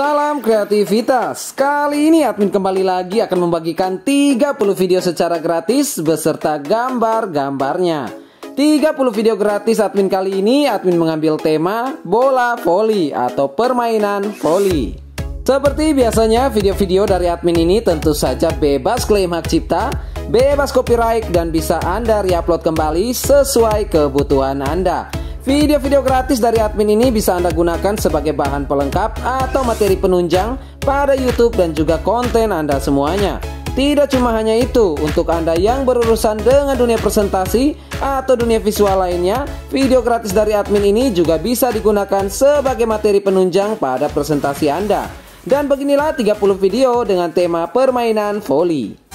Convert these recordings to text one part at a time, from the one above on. Salam kreativitas. Kali ini admin kembali lagi akan membagikan 30 video secara gratis beserta gambar-gambarnya. 30 video gratis admin kali ini, admin mengambil tema bola voli atau permainan voli. Seperti biasanya, video-video dari admin ini tentu saja bebas klaim hak cipta, bebas copyright, dan bisa Anda reupload kembali sesuai kebutuhan Anda. Video-video gratis dari admin ini bisa Anda gunakan sebagai bahan pelengkap atau materi penunjang pada YouTube dan juga konten Anda semuanya. Tidak cuma hanya itu, untuk Anda yang berurusan dengan dunia presentasi atau dunia visual lainnya, video gratis dari admin ini juga bisa digunakan sebagai materi penunjang pada presentasi Anda. Dan beginilah 30 video dengan tema permainan voli.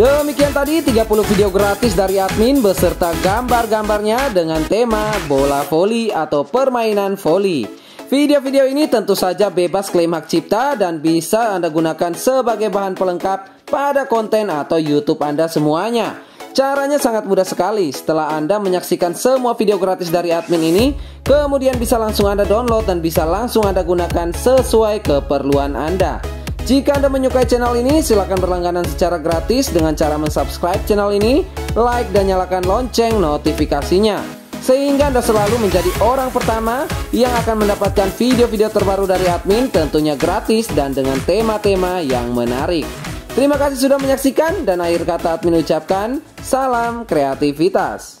Demikian tadi 30 video gratis dari admin beserta gambar-gambarnya dengan tema bola voli atau permainan voli. Video-video ini tentu saja bebas klaim hak cipta dan bisa Anda gunakan sebagai bahan pelengkap pada konten atau YouTube Anda semuanya. Caranya sangat mudah sekali. Setelah Anda menyaksikan semua video gratis dari admin ini, kemudian bisa langsung Anda download dan bisa langsung Anda gunakan sesuai keperluan Anda. Jika Anda menyukai channel ini, silakan berlangganan secara gratis dengan cara mensubscribe channel ini, like dan nyalakan lonceng notifikasinya, sehingga Anda selalu menjadi orang pertama yang akan mendapatkan video-video terbaru dari admin, tentunya gratis dan dengan tema-tema yang menarik. Terima kasih sudah menyaksikan, dan akhir kata admin ucapkan, salam kreativitas.